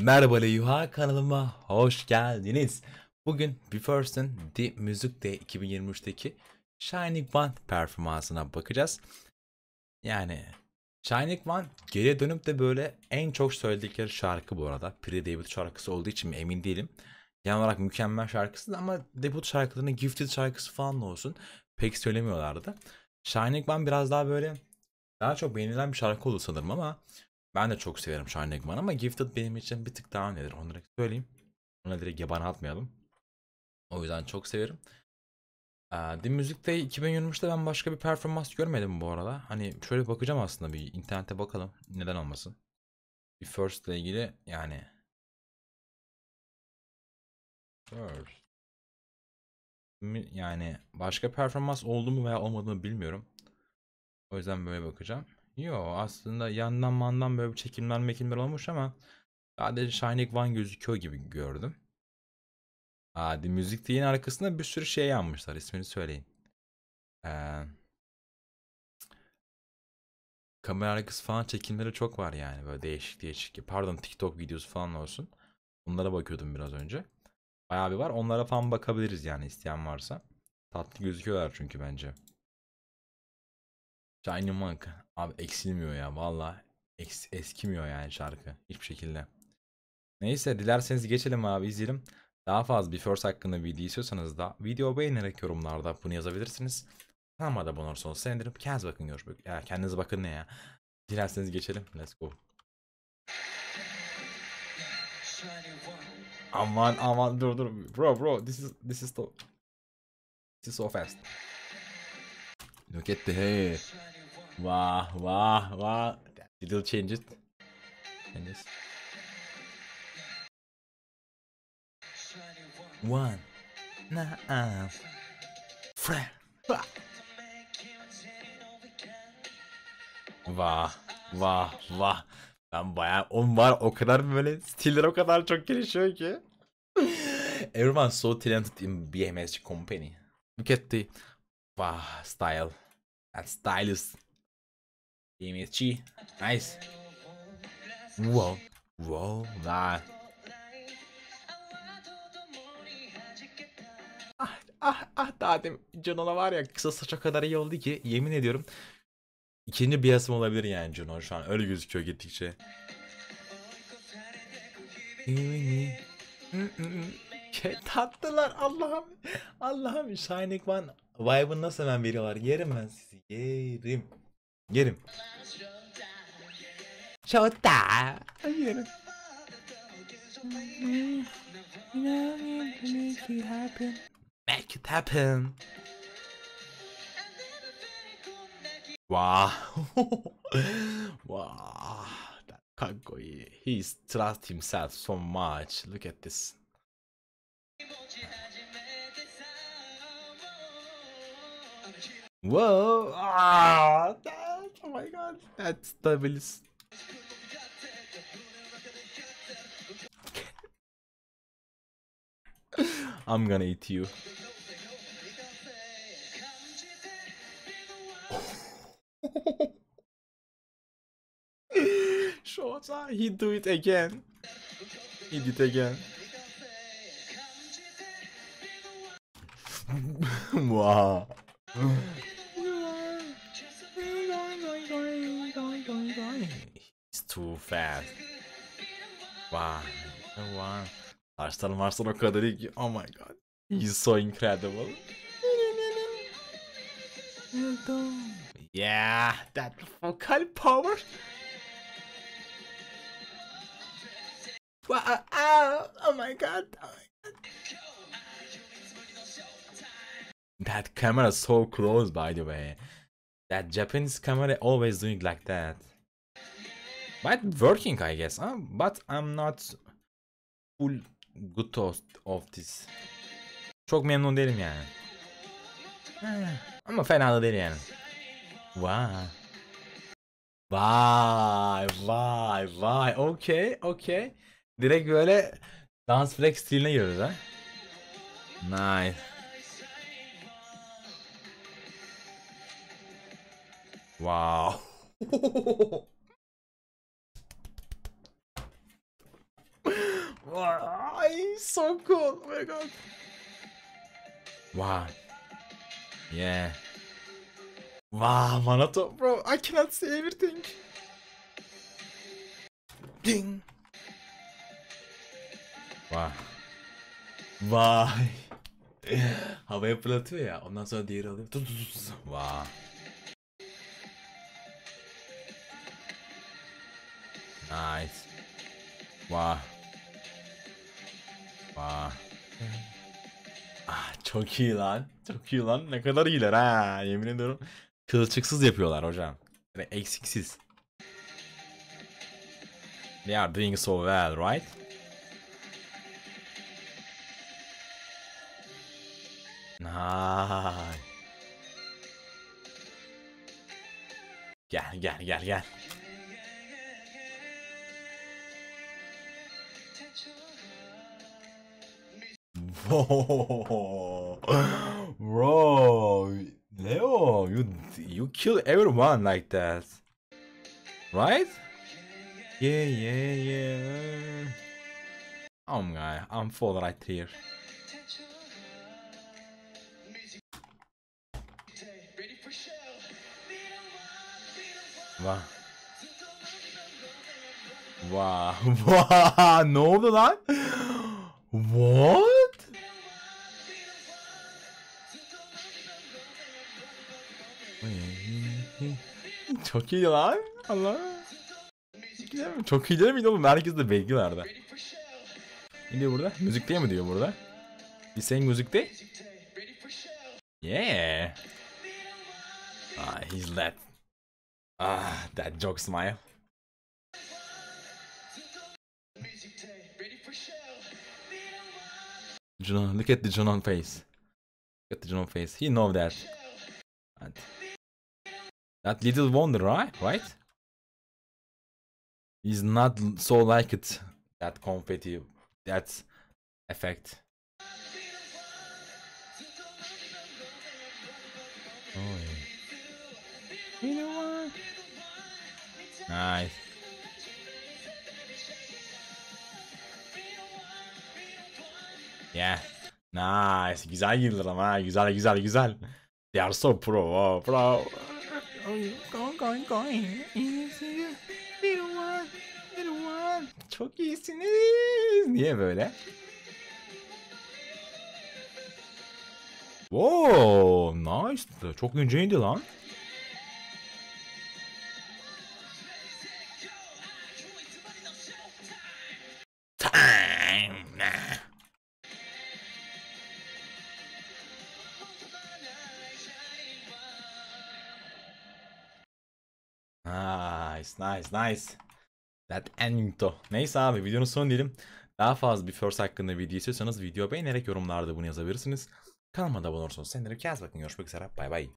Merhaba Leyuha, kanalıma hoş geldiniz. Bugün BE:FIRST'in The Music Day 2023'teki Shining One performansına bakacağız. Yani Shining One geriye dönüp de böyle en çok söyledikleri şarkı bu arada. Pre-debut şarkısı olduğu için emin değilim. Genel olarak mükemmel şarkısı ama debut şarkılarını Gifted şarkısı falan da olsun pek söylemiyorlardı. Shining One biraz daha böyle daha çok beğenilen bir şarkı oldu sanırım ama ben de çok severim Shining One ama Gifted benim için bir tık daha nedir onu direkt söyleyeyim. Ona direkt yaban atmayalım. O yüzden çok severim. The Music Day 2023'te ben başka bir performans görmedim bu arada. Hani şöyle bakacağım aslında, bir internete bakalım. Neden olmasın? BE:FIRST ile ilgili yani. First. Yani başka performans oldu mu veya olmadı mı bilmiyorum. O yüzden böyle bakacağım. Yo, aslında yandan mandan böyle bir çekimler olmuş ama sadece Shining One gözüküyor gibi gördüm. The Music Day'in arkasında bir sürü şey yanmışlar, ismini söyleyin. Kamera arkası falan çekimleri çok var yani, böyle değişik. Pardon, TikTok videosu falan olsun. Onlara bakıyordum biraz önce. Bayağı bir var, onlara falan bakabiliriz yani isteyen varsa. Tatlı gözüküyorlar çünkü bence. Shining One abi eksilmiyor ya, valla eskimiyor yani şarkı hiçbir şekilde. Neyse, dilerseniz geçelim abi, izleyelim. Daha fazla BE:FIRST hakkında video istiyorsanız da video beğenerek yorumlarda bunu yazabilirsiniz. Kanalıma da abone olursanız sevinirim. Kendinize bakın ne ya. Dilerseniz geçelim. Let's go. Aman dur. Bro this is so fast. Look at the hair. Vah. Little change it. And this. One. Nah. Friend. Vah. Ben bayağı o kadar böyle stiller o kadar çok gelişiyor ki. Everyone so talented in BMSG company. Look at the style. That style is BMSG. Nice. Wow. Daha demin Juno'la var ya, kısa saça kadar iyi oldu ki yemin ediyorum ikinci bir yasım olabilir yani Juno, şu an öyle gözüküyor gittikçe. Tatlılar, Allah'ım Shining One vibe'ını nasıl hemen veriyorlar, yerim ben sizi, yerim. Yerim. Make it happen. Wow. Wow. That Kagoi. He's trust himself so much. Look at this. Whoa. Oh my god. That's double. I'm gonna eat you. Shota, he do it again. He did again. Wow. He's too fast. Wow. Wow. Mars'tan o kadar iyi ki, oh my god, he's so incredible. Yeah, that vocal power. Wow, oh my god. That camera is so close, by the way. That Japanese camera always doing like that. But working, I guess, huh? But I'm not full good toast of this. Çok memnun değilim yani. Ama fena da değil yani. Vay. Okay. Direkt böyle dance flex stiline giriyoruz ha. Nice. Wow. Ay, so cool. Oh my god. Wow. Yeah. Wow, Manato, bro, I cannot see everything. Ding. Wow. Vay. Havaya fırlatıyor ya, ondan sonra diğeri alıyor. Vay. Nice. Vay. Vay. Ah, çok iyi lan. Çok iyi lan. Ne kadar iyiler ha. Yemin ediyorum. Kılçıksız yapıyorlar hocam. Yani eksiksiz. They are doing so well, right? Nice. Gel gel gel gel. Whoa. Bro, Leo, you kill everyone like that, right? Yeah, yeah, yeah. Oh my, I'm full right here. Wow. Wow. Wow. Ne oldu lan? What? Çok iyi lan. Allah. Çok iyi değil miydi oğlum? Herkes de belgilerde. Ne diyor burada? Müzik diye mi diyor burada? Bir sayın müzik değil? Yeah. Ah, he's let. Ah, that joke smile. Junon, look at the Junon face. Look at the Junon face. He know that. And that little wonder, right? Right? He's not so like it. That confetti, that effect. Oh, yeah. Nice. Yeah. Nice. Güzel girdiler ama. Güzel güzel güzel. They are so pro. Oh, pro. Çok iyisiniz. Niye böyle? Wow. Nice. Çok günceydi lan. Nice, nice, nice. That ending. Neyse abi, videonun sonu diyelim. Daha fazla BE:FIRST hakkında video istiyorsanız video beğenerek yorumlarda bunu yazabilirsiniz. Kanalıma da abone olursanız sevinirim. Kendinize bakın. Görüşmek üzere. Bay bay.